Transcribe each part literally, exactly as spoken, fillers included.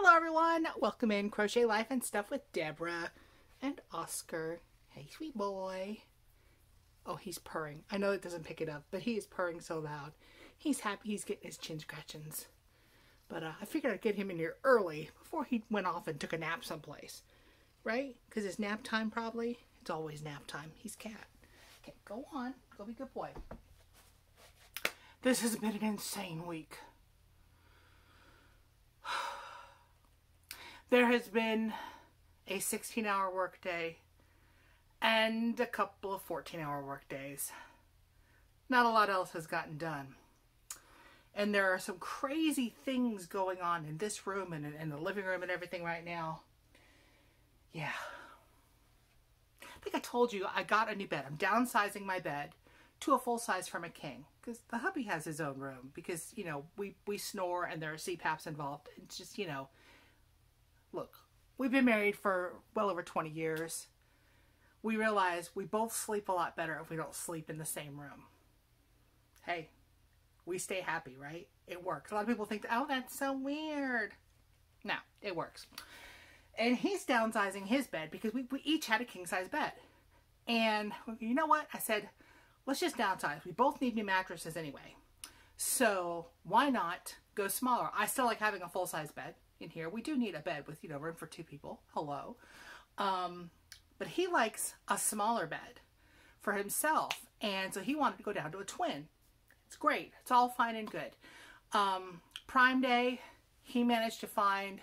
Hello everyone, welcome in Crochet Life and Stuff with Debra and Oscar. Hey sweet boy. Oh, he's purring. I know it doesn't pick it up, but he is purring so loud. He's happy, he's getting his chin scratchings. But uh, I figured I'd get him in here early before he went off and took a nap someplace. Right? Because it's nap time probably. It's always nap time. He's cat. Okay, go on. Go be a good boy. This has been an insane week. There has been a sixteen hour workday and a couple of fourteen hour workdays. Not a lot else has gotten done. And there are some crazy things going on in this room and in the living room and everything right now. Yeah. I think I told you I got a new bed. I'm downsizing my bed to a full size from a king. Because the hubby has his own room. Because, you know, we, we snore and there are C PAPs involved. It's just, you know... Look, we've been married for well over twenty years. We realize we both sleep a lot better if we don't sleep in the same room. Hey, we stay happy, right? It works. A lot of people think, oh, that's so weird. No, it works. And he's downsizing his bed because we, we each had a king-size bed. And you know what? I said, let's just downsize. We both need new mattresses anyway. So why not go smaller? I still like having a full-size bed. In here we do need a bed with, you know, room for two people. Hello. Um but he likes a smaller bed for himself, and so he wanted to go down to a twin. It's great, it's all fine and good. Um prime Day he managed to find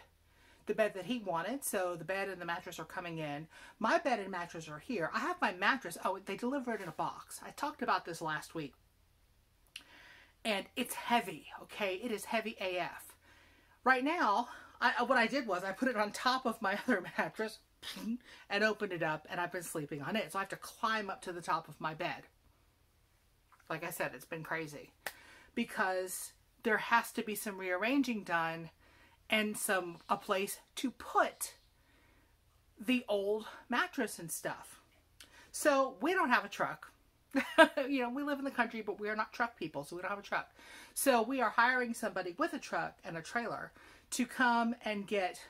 the bed that he wanted, so the bed and the mattress are coming in. My bed and mattress are here. I have my mattress. Oh, they deliver it in a box. I talked about this last week, and it's heavy. Okay, it is heavy A F right now. I, what I did was I put it on top of my other mattress and opened it up, and I've been sleeping on it. So I have to climb up to the top of my bed. Like I said, it's been crazy because there has to be some rearranging done and some a place to put the old mattress and stuff. So we don't have a truck. You know, we live in the country, but we are not truck people, so we don't have a truck. So we are hiring somebody with a truck and a trailer to come and get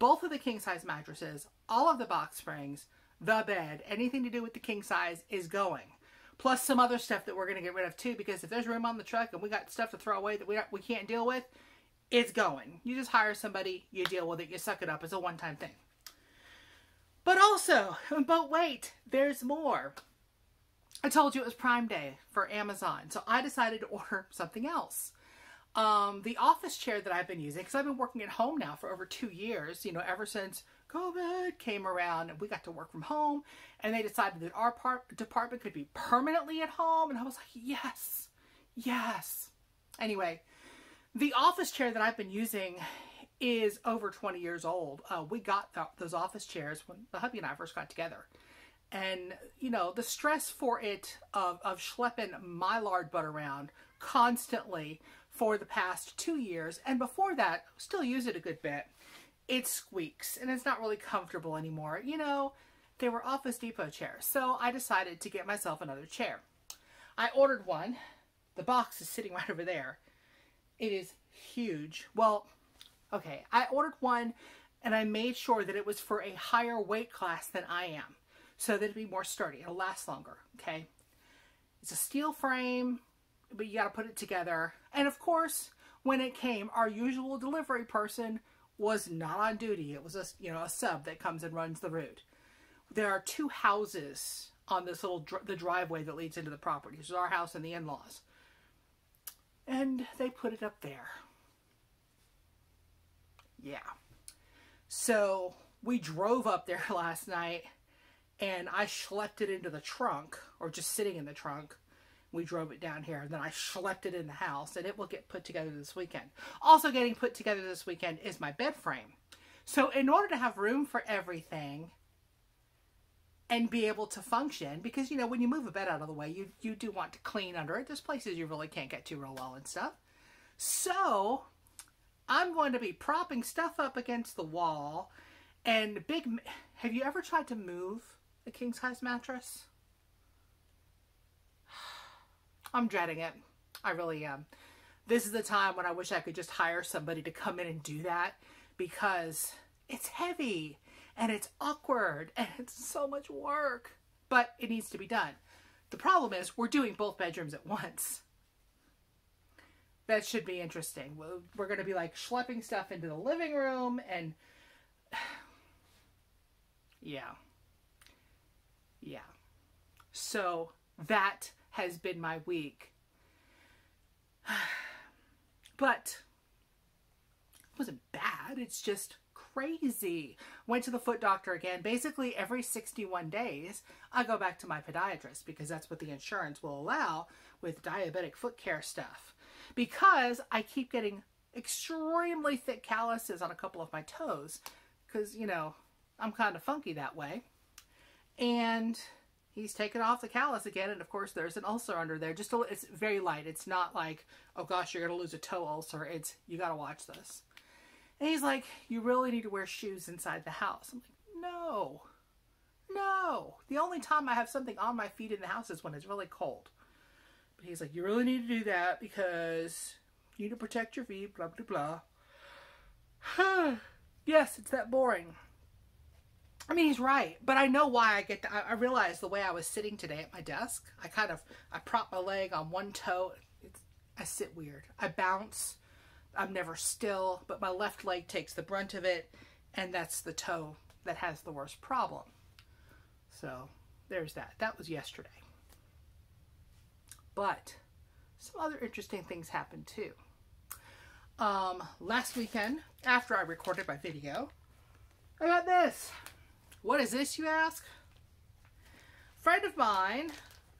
both of the king-size mattresses, all of the box springs, the bed, anything to do with the king-size is going. Plus some other stuff that we're going to get rid of too, because if there's room on the truck and we got stuff to throw away that we, we can't deal with, it's going. You just hire somebody, you deal with it, you suck it up. It's a one-time thing. But also, but wait, there's more. I told you it was Prime Day for Amazon, so I decided to order something else. Um, the office chair that I've been using, because I've been working at home now for over two years, you know, ever since COVID came around and we got to work from home, and they decided that our part, department could be permanently at home, and I was like, yes, yes. Anyway, the office chair that I've been using is over twenty years old. Uh, we got th those office chairs when the hubby and I first got together. And, you know, the stress for it of, of schlepping my lard butt around constantly for the past two years. And before that, still use it a good bit. It squeaks and it's not really comfortable anymore. You know, they were Office Depot chairs. So I decided to get myself another chair. I ordered one. The box is sitting right over there. It is huge. Well, okay, I ordered one and I made sure that it was for a higher weight class than I am. So that it'd be more sturdy. It'll last longer, okay? It's a steel frame, but you gotta put it together. And of course, when it came, our usual delivery person was not on duty. It was a, you know, a sub that comes and runs the route. There are two houses on this little, dr the driveway that leads into the property. This is our house and the in-laws. And they put it up there. Yeah. So we drove up there last night. And I schlepped it into the trunk, or just sitting in the trunk. We drove it down here, and then I schlepped it in the house, and it will get put together this weekend. Also getting put together this weekend is my bed frame. So in order to have room for everything and be able to function, because, you know, when you move a bed out of the way, you, you do want to clean under it. There's places you really can't get to real well and stuff. So I'm going to be propping stuff up against the wall. And big, have you ever tried to move a king-size mattress? I'm dreading it. I really am. This is the time when I wish I could just hire somebody to come in and do that, because it's heavy and it's awkward and it's so much work, but it needs to be done. The problem is we're doing both bedrooms at once. That should be interesting. We're going to be like schlepping stuff into the living room and yeah. Yeah. So that has been my week. But it wasn't bad. It's just crazy. Went to the foot doctor again. Basically every sixty-one days, I go back to my podiatrist because that's what the insurance will allow with diabetic foot care stuff. Because I keep getting extremely thick calluses on a couple of my toes because, you know, I'm kind of funky that way. And he's taken off the callus again. And of course there's an ulcer under there. Just a, it's very light. It's not like, oh gosh, you're going to lose a toe ulcer. It's, you got to watch this. And he's like, you really need to wear shoes inside the house. I'm like, no, no. The only time I have something on my feet in the house is when it's really cold. But he's like, you really need to do that because you need to protect your feet, blah, blah, blah. Yes, it's that boring. I mean, he's right, but I know why I get to, I, I realized the way I was sitting today at my desk, I kind of, I prop my leg on one toe. It's, I sit weird. I bounce. I'm never still, but my left leg takes the brunt of it. And that's the toe that has the worst problem. So there's that. That was yesterday. But some other interesting things happened too. Um, last weekend, after I recorded my video, I got this. What is this, you ask? A friend of mine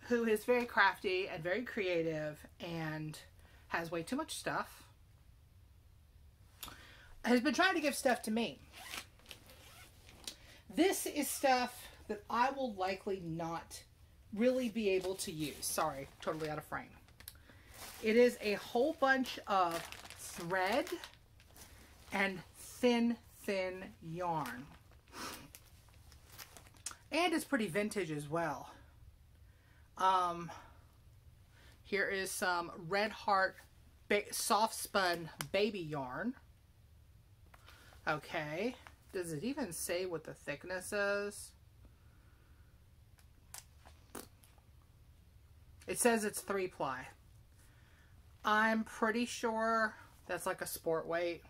who is very crafty and very creative and has way too much stuff has been trying to give stuff to me. This is stuff that I will likely not really be able to use. Sorry, totally out of frame. It is a whole bunch of thread and thin, thin yarn. And it's pretty vintage as well. Um, here is some Red Heart soft spun baby yarn. Okay. Does it even say what the thickness is? It says it's three ply. I'm pretty sure that's like a sport weight,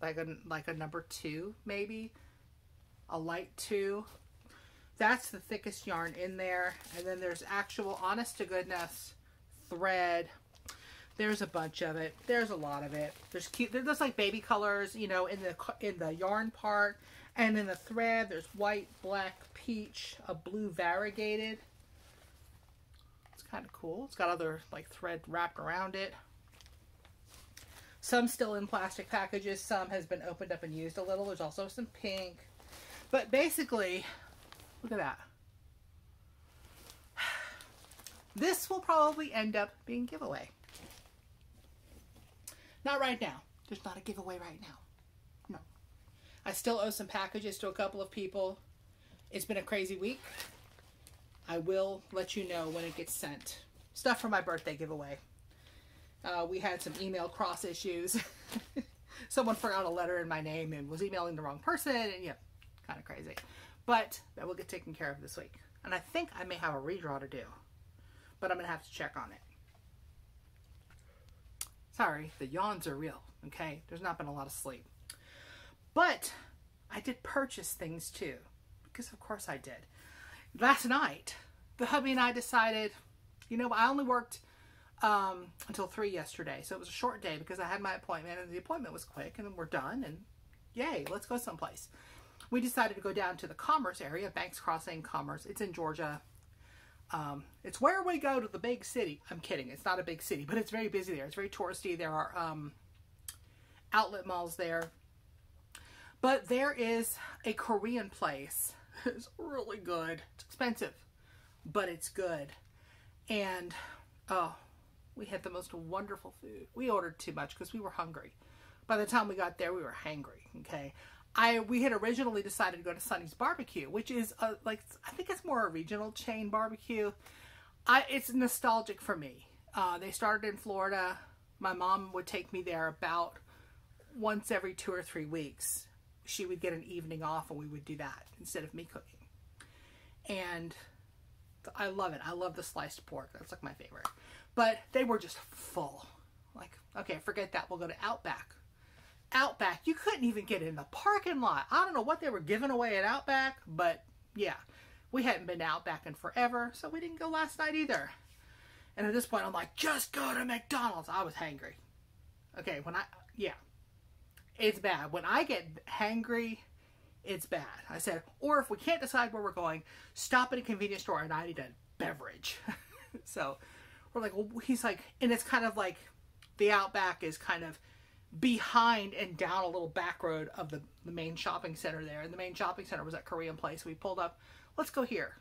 like a, like a number two, maybe a light two. That's the thickest yarn in there. And then there's actual honest to goodness thread. There's a bunch of it. There's a lot of it. There's cute. There's like baby colors, you know, in the, in the yarn part and in the thread, there's white, black, peach, a blue variegated. Kind of cool. It's got other like thread wrapped around it. Some still in plastic packages. Some has been opened up and used a little. There's also some pink. But basically, look at that. This will probably end up being giveaway. Not right now. There's not a giveaway right now. No. I still owe some packages to a couple of people. It's been a crazy week. I will let you know when it gets sent. Stuff for my birthday giveaway. Uh, we had some email cross issues. Someone forgot a letter in my name and was emailing the wrong person. And yeah, kind of crazy. But that will get taken care of this week. And I think I may have a redraw to do. But I'm going to have to check on it. Sorry, the yawns are real. Okay, there's not been a lot of sleep. But I did purchase things too. Because of course I did. Last night, the hubby and I decided, you know, I only worked um, until three yesterday. So it was a short day because I had my appointment and the appointment was quick and then we're done and yay, let's go someplace. We decided to go down to the Commerce area, Banks Crossing, Commerce. It's in Georgia. Um, it's where we go to the big city. I'm kidding. It's not a big city, but it's very busy there. It's very touristy. There are um, outlet malls there. But there is a Korean place. It's really good. It's expensive, but it's good. And, oh, we had the most wonderful food. We ordered too much because we were hungry. By the time we got there, we were hangry, okay? I We had originally decided to go to Sonny's Barbecue, which is, a, like, I think it's more a regional chain barbecue. I It's nostalgic for me. Uh, they started in Florida. My mom would take me there about once every two or three weeks. she would get an evening off and we would do that instead of me cooking. And I love it. I love the sliced pork. That's like my favorite. But they were just full. Like, okay, forget that. We'll go to Outback. Outback, you couldn't even get in the parking lot. I don't know what they were giving away at Outback, but yeah, we hadn't been to Outback in forever, so we didn't go last night either. And at this point, I'm like, just go to McDonald's. I was hangry. Okay, when I, yeah, it's bad. When I get hangry, it's bad. I said, or if we can't decide where we're going, stop at a convenience store and I need a beverage. So we're like, well, he's like, and it's kind of like the Outback is kind of behind and down a little back road of the, the main shopping center there. And the main shopping center was that Korean place. We pulled up, let's go here.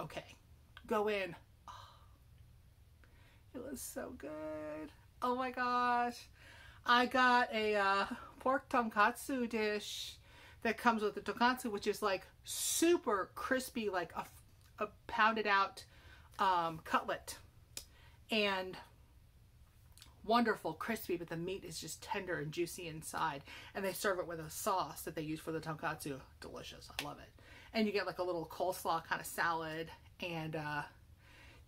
Okay, go in. Oh, it was so good. Oh my gosh. I got a uh, pork tonkatsu dish that comes with the tonkatsu, which is like super crispy, like a, a pounded out um, cutlet. And wonderful crispy, but the meat is just tender and juicy inside. And they serve it with a sauce that they use for the tonkatsu. Delicious. I love it. And you get like a little coleslaw kind of salad. And uh,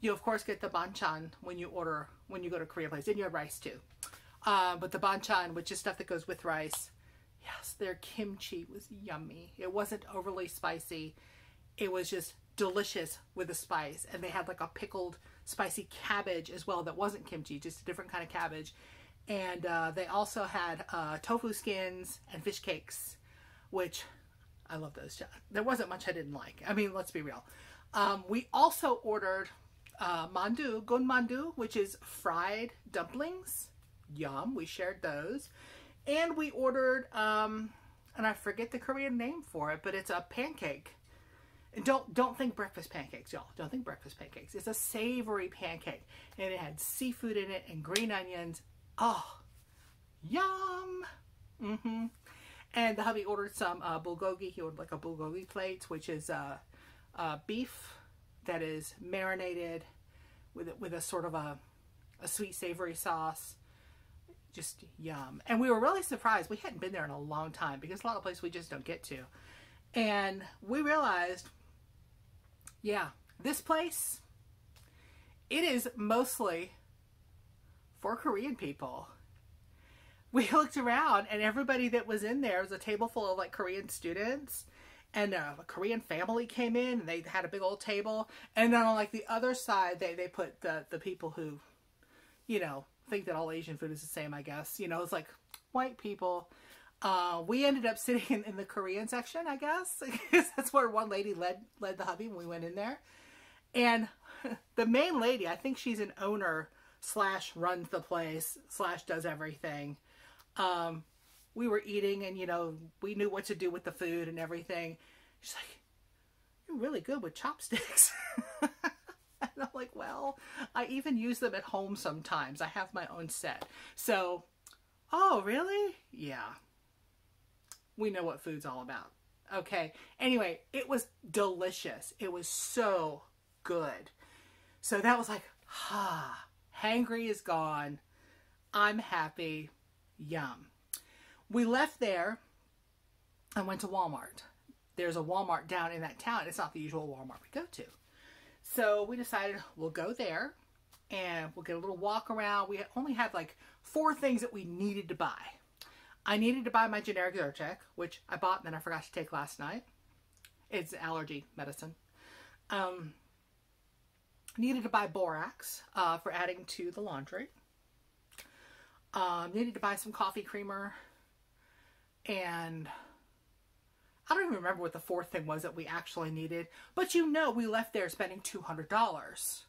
you, of course, get the banchan when you order, when you go to Korean place. And you have rice, too. Uh, but the banchan, which is stuff that goes with rice. Yes, their kimchi was yummy. It wasn't overly spicy. It was just delicious with the spice. And they had like a pickled spicy cabbage as well that wasn't kimchi, just a different kind of cabbage. And uh, they also had uh, tofu skins and fish cakes, which I love those. There wasn't much I didn't like. I mean, let's be real. Um, we also ordered uh, mandu, gun mandu, which is fried dumplings. Yum. We shared those. And we ordered, um, and I forget the Korean name for it, but it's a pancake. And don't, don't think breakfast pancakes, y'all. Don't think breakfast pancakes. It's a savory pancake. And it had seafood in it and green onions. Oh, yum. Mm-hmm. And the hubby ordered some uh, bulgogi. He ordered like a bulgogi plate, which is uh, uh, beef that is marinated with, with a sort of a, a sweet savory sauce. Just yum. And we were really surprised. We hadn't been there in a long time because a lot of places we just don't get to. And we realized, yeah, this place, it is mostly for Korean people. We looked around and everybody that was in there was a table full of like Korean students, and uh, a Korean family came in and they had a big old table. And then on like the other side, they, they put the, the people who, you know, think that all Asian food is the same, I guess. You know, it's like white people. Uh, we ended up sitting in, in the Korean section, I guess. That's where one lady led led the hubby when we went in there. And the main lady, I think she's an owner slash runs the place slash does everything. Um, we were eating and, you know, we knew what to do with the food and everything. She's like, you're really good with chopsticks. And I'm like, well, I even use them at home sometimes. I have my own set. So, oh, really? Yeah. We know what food's all about. Okay. Anyway, it was delicious. It was so good. So that was like, ha, ah, hangry is gone. I'm happy. Yum. We left there and went to Walmart. There's a Walmart down in that town. It's not the usual Walmart we go to. So we decided we'll go there and we'll get a little walk around. We only had like four things that we needed to buy. I needed to buy my generic Zyrtec, which I bought and then I forgot to take last night. It's allergy medicine. Um, needed to buy borax uh, for adding to the laundry. Um, needed to buy some coffee creamer. And I don't even remember what the fourth thing was that we actually needed. But you know, we left there spending two hundred dollars.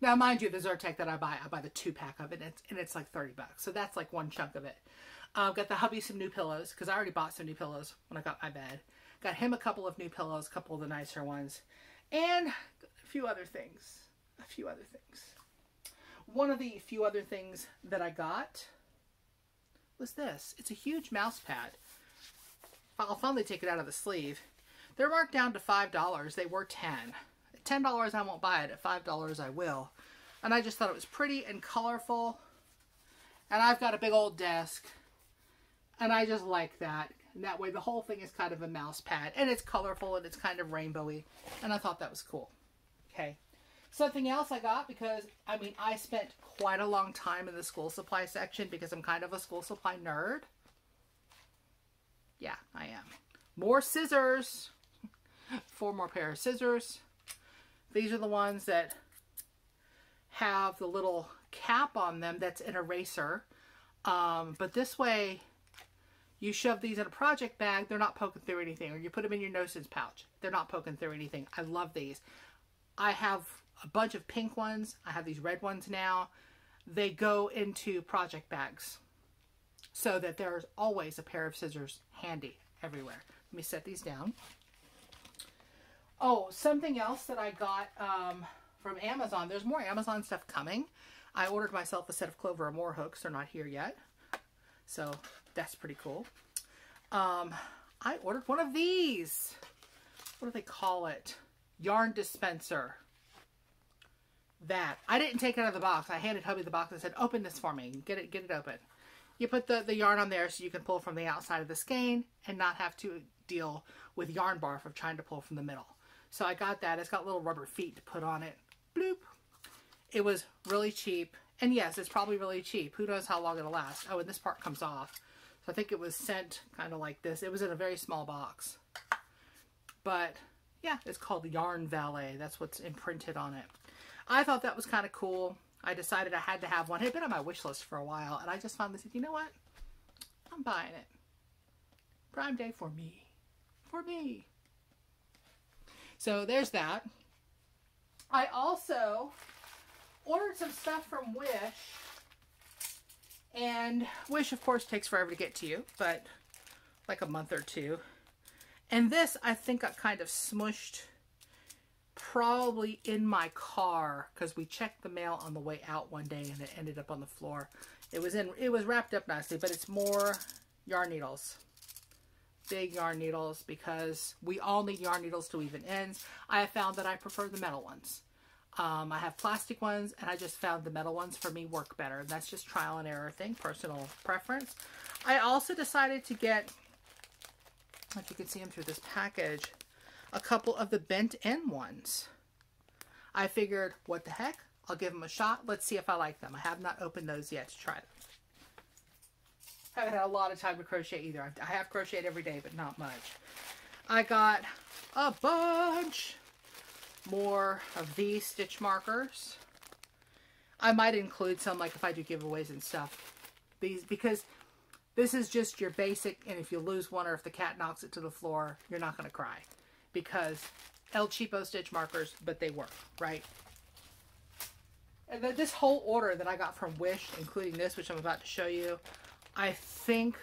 Now, mind you, the Zyrtec that I buy, I buy the two-pack of it, and it's, and it's like thirty bucks. So that's like one chunk of it. Uh, got the hubby some new pillows, because I already bought some new pillows when I got my bed. Got him a couple of new pillows, a couple of the nicer ones, and a few other things. A few other things. One of the few other things that I got was this. It's a huge mouse pad. I'll finally take it out of the sleeve. They're marked down to five dollars. They were ten dollars. At ten dollars, I won't buy it. At five dollars, I will. And I just thought it was pretty and colorful. And I've got a big old desk. And I just like that. And that way the whole thing is kind of a mouse pad, and it's colorful and it's kind of rainbowy, and I thought that was cool. Okay. Something else I got, because I mean I spent quite a long time in the school supply section because I'm kind of a school supply nerd. Yeah, I am. More scissors. Four more pair of scissors. These are the ones that have the little cap on them that's an eraser. Um, but this way, you shove these in a project bag, they're not poking through anything. Or you put them in your notions pouch, they're not poking through anything. I love these. I have a bunch of pink ones. I have these red ones now. They go into project bags so that there's always a pair of scissors handy everywhere. Let me set these down. Oh, something else that I got um, from Amazon. There's more Amazon stuff coming. I ordered myself a set of Clover Amour hooks. They're not here yet. So that's pretty cool. Um, I ordered one of these. What do they call it? Yarn dispenser. That. I didn't take it out of the box. I handed hubby the box and said, open this for me. Get it, get it open. You put the, the yarn on there so you can pull from the outside of the skein and not have to deal with yarn barf of trying to pull from the middle. So I got that. It's got little rubber feet to put on it. Bloop. It was really cheap. And yes, it's probably really cheap. Who knows how long it'll last. Oh, and this part comes off. So I think it was sent kind of like this. It was in a very small box. But yeah, it's called Yarn Valet. That's what's imprinted on it. I thought that was kind of cool. I decided I had to have one. It had been on my wish list for a while. And I just finally said, you know what? I'm buying it. Prime Day for me. For me. So there's that. I also ordered some stuff from Wish, and Wish of course takes forever to get to you, but like a month or two. And this I think got kind of smushed probably in my car because we checked the mail on the way out one day and it ended up on the floor. It was in, it was wrapped up nicely, but it's more yarn needles. Big yarn needles, because we all need yarn needles to weave in ends. I have found that I prefer the metal ones. Um, I have plastic ones, and I just found the metal ones for me work better. And that's just trial and error thing, personal preference. I also decided to get, if you can see them through this package, a couple of the bent end ones. I figured, what the heck? I'll give them a shot. Let's see if I like them. I have not opened those yet to try them. Haven't had a lot of time to crochet either. I have crocheted every day, but not much. I got a bunch more of these stitch markers. I might include some, like if I do giveaways and stuff, these, because this is just your basic, and if you lose one or if the cat knocks it to the floor, you're not going to cry, because El Cheapo stitch markers, but they work, right? And then this whole order that I got from Wish, including this, which I'm about to show you, I think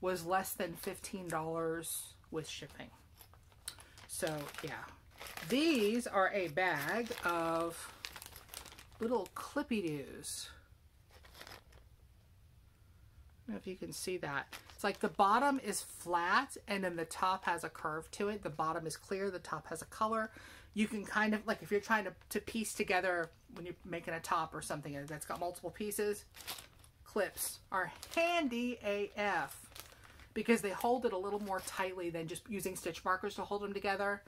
was less than fifteen dollars with shipping. So yeah, these are a bag of little clippy-doos. I don't know if you can see that. It's like the bottom is flat and then the top has a curve to it. The bottom is clear, the top has a color. You can kind of, like if you're trying to, to piece together when you're making a top or something that's got multiple pieces, clips are handy A F because they hold it a little more tightly than just using stitch markers to hold them together,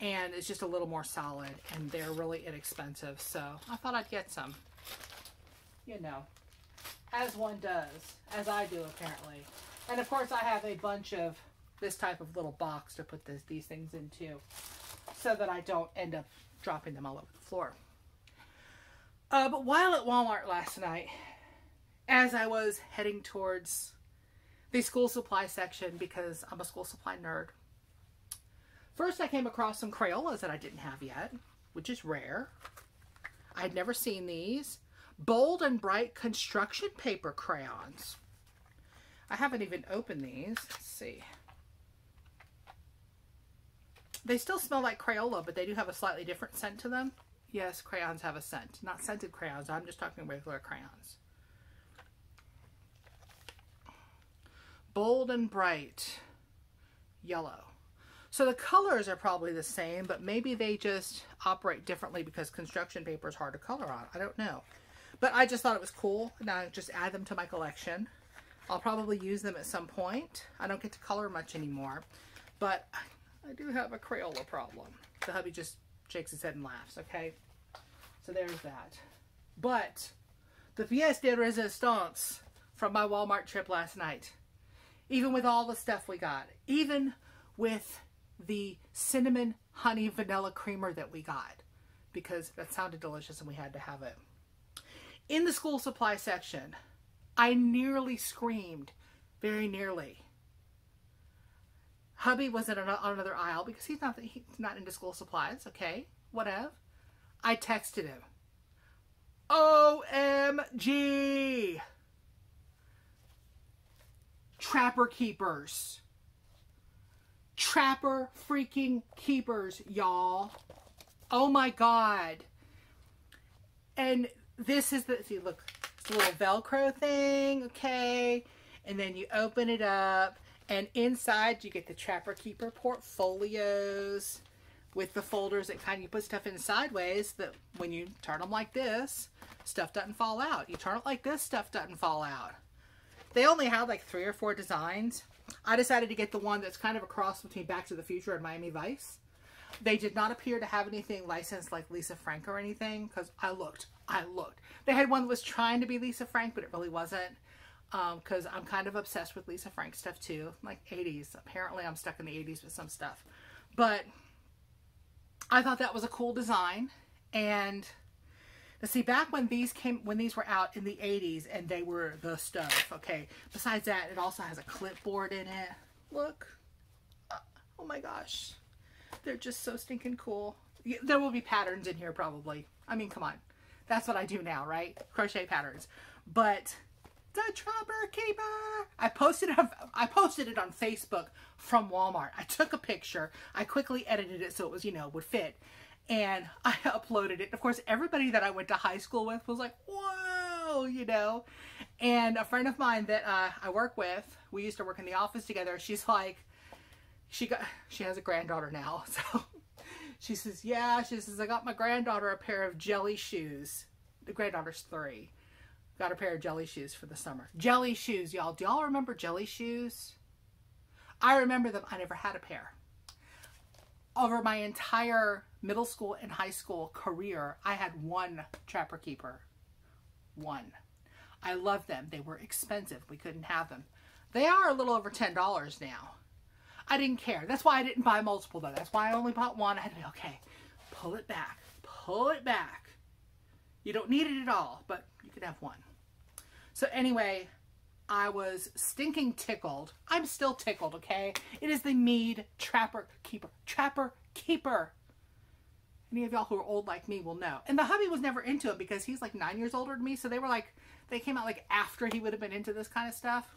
and it's just a little more solid, and they're really inexpensive, so I thought I'd get some, you know, as one does, as I do apparently. And of course I have a bunch of this type of little box to put this, these things into so that I don't end up dropping them all over the floor. Uh, but while at Walmart last night, as I was heading towards the school supply section, because I'm a school supply nerd, first I came across some Crayolas that I didn't have yet, which is rare. I'd never seen these. Bold and bright construction paper crayons. I haven't even opened these. Let's see. They still smell like Crayola, but they do have a slightly different scent to them. Yes, crayons have a scent. Not scented crayons. I'm just talking regular crayons. Bold and bright yellow. So the colors are probably the same, but maybe they just operate differently because construction paper is hard to color on. I don't know. But I just thought it was cool. Now I just add them to my collection. I'll probably use them at some point. I don't get to color much anymore, but I do have a Crayola problem. The hubby just shakes his head and laughs, okay? So there's that. But the pièce de résistance from my Walmart trip last night, even with all the stuff we got, even with the cinnamon honey vanilla creamer that we got, because that sounded delicious and we had to have it. In the school supply section, I nearly screamed, very nearly. Hubby was in an, on another aisle because he's not, he's not into school supplies, okay, whatever. I texted him, O M G, Trapper Keepers. Trapper freaking Keepers, y'all. Oh my God. And this is the, see, look, it's a little Velcro thing, okay? And then you open it up, and inside you get the Trapper Keeper portfolios with the folders that kind of, you put stuff in sideways that when you turn them like this, stuff doesn't fall out. You turn it like this, stuff doesn't fall out. They only had like three or four designs. I decided to get the one that's kind of a cross between Back to the Future and Miami Vice. They did not appear to have anything licensed like Lisa Frank or anything, because I looked. I looked. They had one that was trying to be Lisa Frank, but it really wasn't, because um, I'm kind of obsessed with Lisa Frank stuff too, like eighties. Apparently I'm stuck in the eighties with some stuff. But I thought that was a cool design. And let's see, back when these came, when these were out in the eighties and they were the stuff, okay? Besides that, it also has a clipboard in it. Look. Oh my gosh. They're just so stinking cool. There will be patterns in here probably. I mean, come on. That's what I do now, right? Crochet patterns. But the Trapper Keeper! I posted, it on, I posted it on Facebook from Walmart. I took a picture. I quickly edited it so it was, you know, would fit. And I uploaded it. Of course, everybody that I went to high school with was like, whoa, you know. And a friend of mine that uh, I work with, we used to work in the office together. She's like, she got, she has a granddaughter now. So she says, yeah, she says, I got my granddaughter a pair of jelly shoes. The granddaughter's three. Got a pair of jelly shoes for the summer. Jelly shoes, y'all. Do y'all remember jelly shoes? I remember them. I never had a pair. Over my entire middle school and high school career, I had one Trapper Keeper. One. I loved them. They were expensive. We couldn't have them. They are a little over ten dollars now. I didn't care. That's why I didn't buy multiple, though. That's why I only bought one. I had to be, okay, pull it back. Pull it back. You don't need it at all, but you could have one. So anyway, I was stinking tickled. I'm still tickled, okay? It is the Mead Trapper Keeper. Trapper Keeper. Any of y'all who are old like me will know. And the hubby was never into it because he's like nine years older than me. So they were like, they came out like after he would have been into this kind of stuff.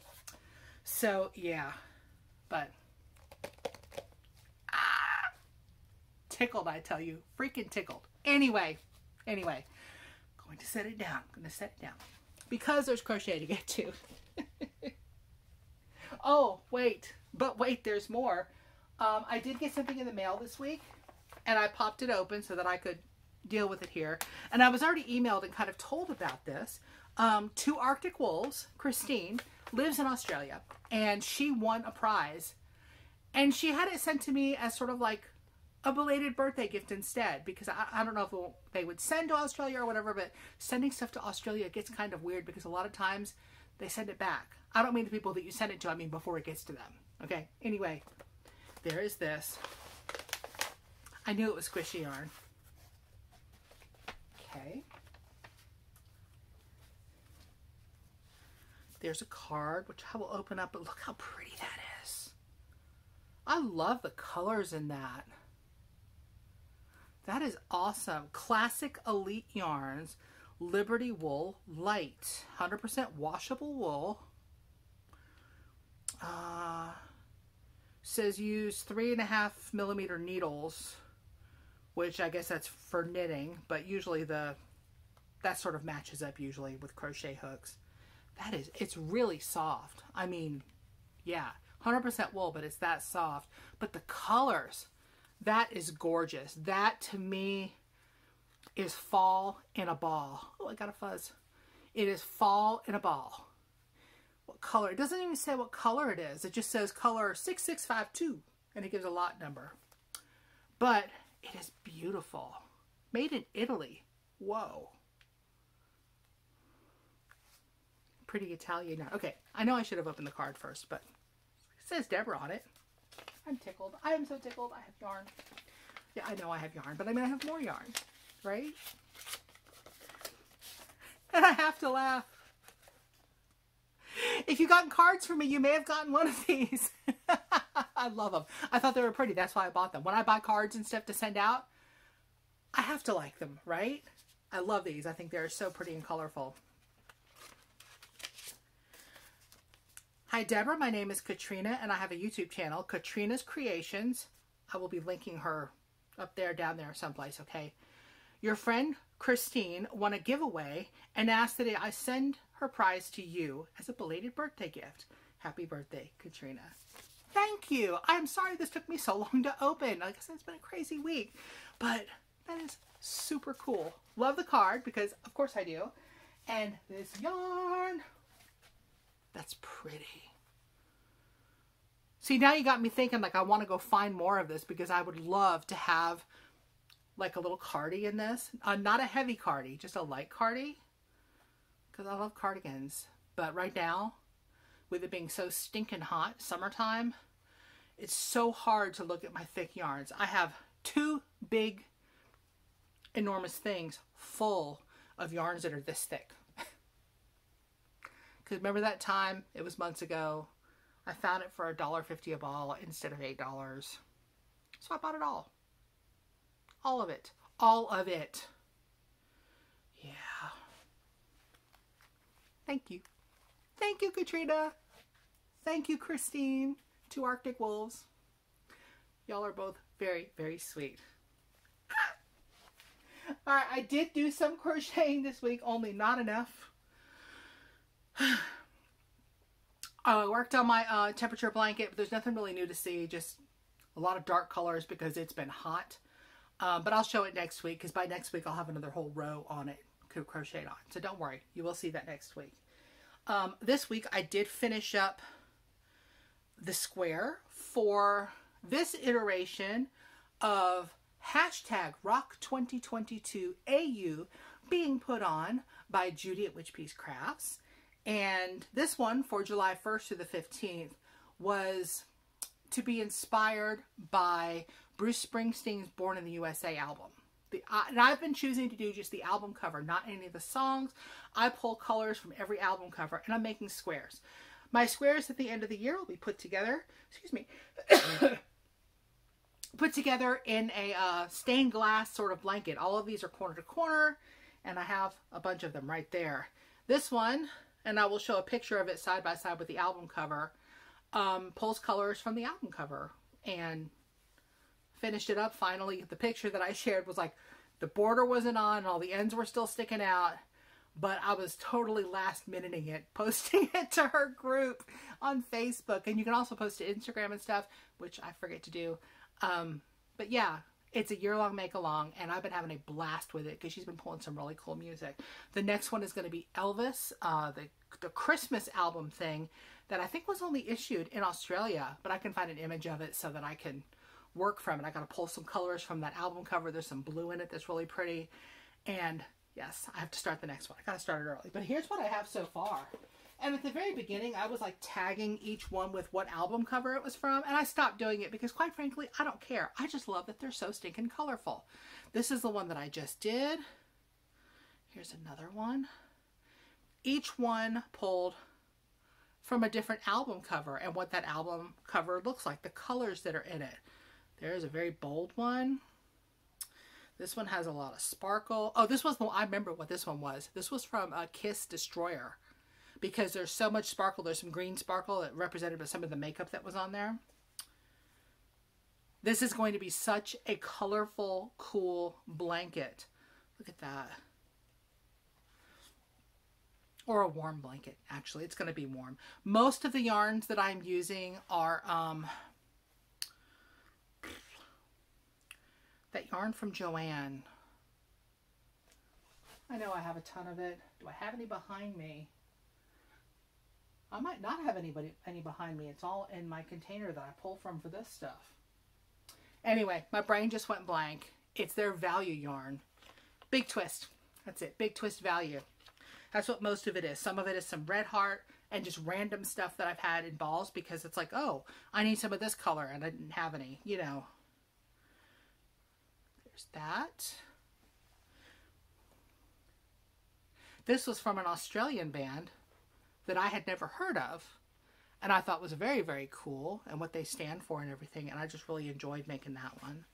So yeah, but ah, tickled, I tell you, freaking tickled. Anyway, anyway, going to set it down. I'm going to set it down because there's crochet to get to. Oh, wait, but wait, there's more. Um, I did get something in the mail this week, and I popped it open so that I could deal with it here. And I was already emailed and kind of told about this. Um, two Arctic wolves, Christine, lives in Australia, and she won a prize. And she had it sent to me as sort of like a belated birthday gift instead, because I, I don't know if they would send to Australia or whatever, but sending stuff to Australia gets kind of weird because a lot of times they send it back. I don't mean the people that you send it to, I mean before it gets to them. Okay, anyway, there is this. I knew it was squishy yarn. Okay. There's a card, which I will open up, but look how pretty that is. I love the colors in that. That is awesome. Classic Elite Yarns, Liberty Wool Light. one hundred percent washable wool. Uh, says use three and a half millimeter needles, which I guess that's for knitting, but usually the, that sort of matches up usually with crochet hooks. That is, it's really soft. I mean, yeah, one hundred percent wool, but it's that soft. But the colors, that is gorgeous. That to me is fall in a ball. Oh, I got a fuzz. It is fall in a ball. What color. It doesn't even say what color it is. It just says color six six five two, and it gives a lot number. But it is beautiful. Made in Italy. Whoa. Pretty Italian. Okay, I know I should have opened the card first, but it says Debra on it. I'm tickled. I am so tickled. I have yarn. Yeah, I know I have yarn, but I mean, I have more yarn, right? And I have to laugh. If you've gotten cards from me, you may have gotten one of these. I love them. I thought they were pretty. That's why I bought them. When I buy cards and stuff to send out, I have to like them, right? I love these. I think they're so pretty and colorful. Hi, Debra. My name is Katrina, and I have a YouTube channel, Katrina's Creations. I will be linking her up there, down there, someplace, okay? Your friend, Christine, won a giveaway and asked that I send her prize to you as a belated birthday gift. Happy birthday, Katrina. Thank you. I'm sorry this took me so long to open. Like I said, it's been a crazy week, but that is super cool. Love the card because, of course, I do. And this yarn. That's pretty. See, now you got me thinking, like, I want to go find more of this because I would love to have, like, a little cardie in this. Uh, not a heavy cardie, just a light cardie. Because I love cardigans. But right now, with it being so stinking hot, summertime, it's so hard to look at my thick yarns. I have two big, enormous things full of yarns that are this thick. Because remember that time, it was months ago, I found it for a dollar fifty a ball instead of eight dollars. So I bought it all. All of it. All of it. Yeah. Thank you. Thank you, Katrina. Thank you, Christine. To Arctic Wolves. Y'all are both very, very sweet. All right, I did do some crocheting this week, only not enough. I worked on my uh, temperature blanket, but there's nothing really new to see. Just a lot of dark colors because it's been hot. Um, but I'll show it next week because by next week I'll have another whole row on it to crochet on. So don't worry. You will see that next week. Um, this week I did finish up the square for this iteration of hashtag Rock twenty twenty-two A U being put on by Judy at Witchpiece Crafts. And this one for July first through the fifteenth was to be inspired by Bruce Springsteen's Born in the U S A album. The, uh, and I've been choosing to do just the album cover, not any of the songs. I pull colors from every album cover and I'm making squares. My squares at the end of the year will be put together, excuse me, put together in a uh, stained glass sort of blanket. All of these are corner to corner and I have a bunch of them right there. This one, and I will show a picture of it side by side with the album cover, um, pulls colors from the album cover and finished it up. Finally, the picture that I shared was like, the border wasn't on, all the ends were still sticking out, but I was totally last minuting it, posting it to her group on Facebook. And you can also post to Instagram and stuff, which I forget to do. Um, but yeah, it's a year-long make-along, and I've been having a blast with it because she's been pulling some really cool music. The next one is going to be Elvis, uh, the, the Christmas album thing that I think was only issued in Australia, but I can find an image of it so that I can work from it. I got to pull some colors from that album cover. There's some blue in it that's really pretty. And yes, I have to start the next one. I got to start it early. But here's what I have so far. And at the very beginning, I was like tagging each one with what album cover it was from. And I stopped doing it because quite frankly, I don't care. I just love that they're so stinking colorful. This is the one that I just did. Here's another one. Each one pulled from a different album cover and what that album cover looks like, the colors that are in it. There's a very bold one. This one has a lot of sparkle. Oh, this was the one, I remember what this one was. This was from uh, Kiss Destroyer. Because there's so much sparkle. There's some green sparkle that represented by some of the makeup that was on there. This is going to be such a colorful, cool blanket. Look at that. Or a warm blanket, actually. It's going to be warm. Most of the yarns that I'm using are um, that yarn from Joanne. I know I have a ton of it. Do I have any behind me? I might not have anybody any behind me. It's all in my container that I pull from for this stuff. Anyway, my brain just went blank. It's their value yarn. Big Twist. That's it. Big Twist value. That's what most of it is. Some of it is some Red Heart and just random stuff that I've had in balls because it's like, oh, I need some of this color and I didn't have any, you know. There's that. This was from an Australian band that I had never heard of and I thought was very, very cool and what they stand for and everything, and I just really enjoyed making that one.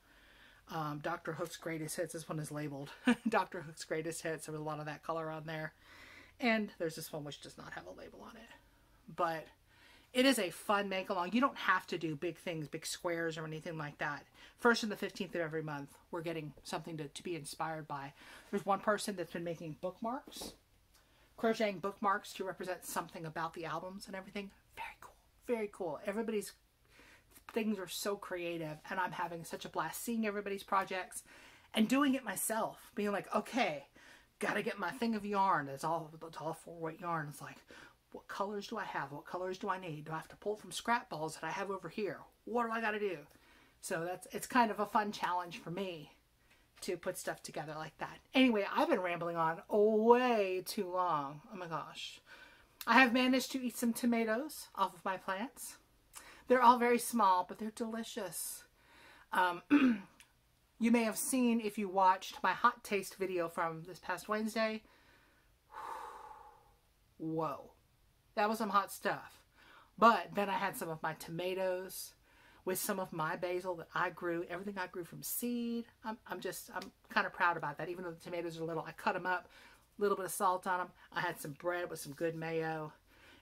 Um, Doctor Hook's Greatest Hits. This one is labeled Doctor Hook's Greatest Hits. There was a lot of that color on there. And there's this one which does not have a label on it. But it is a fun make-along. You don't have to do big things, big squares or anything like that. First and the fifteenth of every month, we're getting something to, to be inspired by. There's one person that's been making bookmarks, crocheting bookmarks to represent something about the albums and everything. Very cool. Very cool. Everybody's things are so creative, and I'm having such a blast seeing everybody's projects and doing it myself, being like, okay, gotta get my thing of yarn. It's all, it's all four weight yarn. It's like, what colors do I have? What colors do I need? Do I have to pull from scrap balls that I have over here? What do I gotta do? So that's, it's kind of a fun challenge for me to put stuff together like that. Anyway, I've been rambling on way too long. Oh my gosh. I have managed to eat some tomatoes off of my plants. They're all very small, but they're delicious. Um, you may have seen, if you watched my hot taste video from this past Wednesday. Whoa. That was some hot stuff. But then I had some of my tomatoes with some of my basil that I grew. Everything I grew from seed. I'm, I'm just, I'm kind of proud about that. Even though the tomatoes are little, I cut them up. A little bit of salt on them. I had some bread with some good mayo.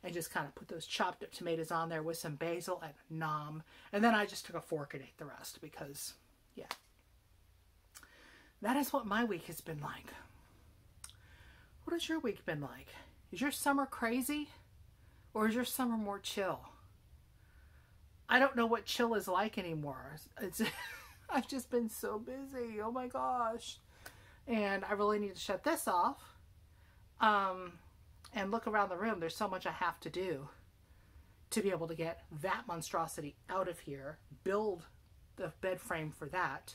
And just kind of put those chopped up tomatoes on there with some basil and nom. And then I just took a fork and ate the rest because, yeah. That is what my week has been like. What has your week been like? Is your summer crazy? Or is your summer more chill? I don't know what chill is like anymore. It's, I've just been so busy. Oh my gosh. And I really need to shut this off. Um... And look around the room. There's so much I have to do to be able to get that monstrosity out of here, build the bed frame for that,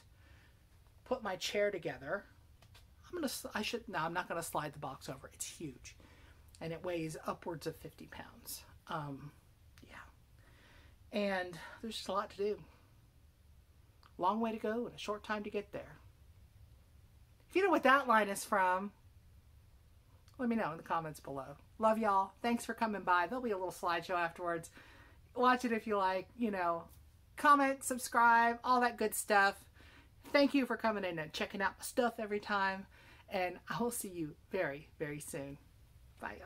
put my chair together. I'm gonna, I should, no, I'm not gonna slide the box over. It's huge. And it weighs upwards of fifty pounds. Um, yeah. And there's just a lot to do. Long way to go and a short time to get there. If you know what that line is from, let me know in the comments below. Love y'all. Thanks for coming by. There'll be a little slideshow afterwards. Watch it if you like, you know, comment, subscribe, all that good stuff. Thank you for coming in and checking out my stuff every time. And I will see you very, very soon. Bye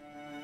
y'all.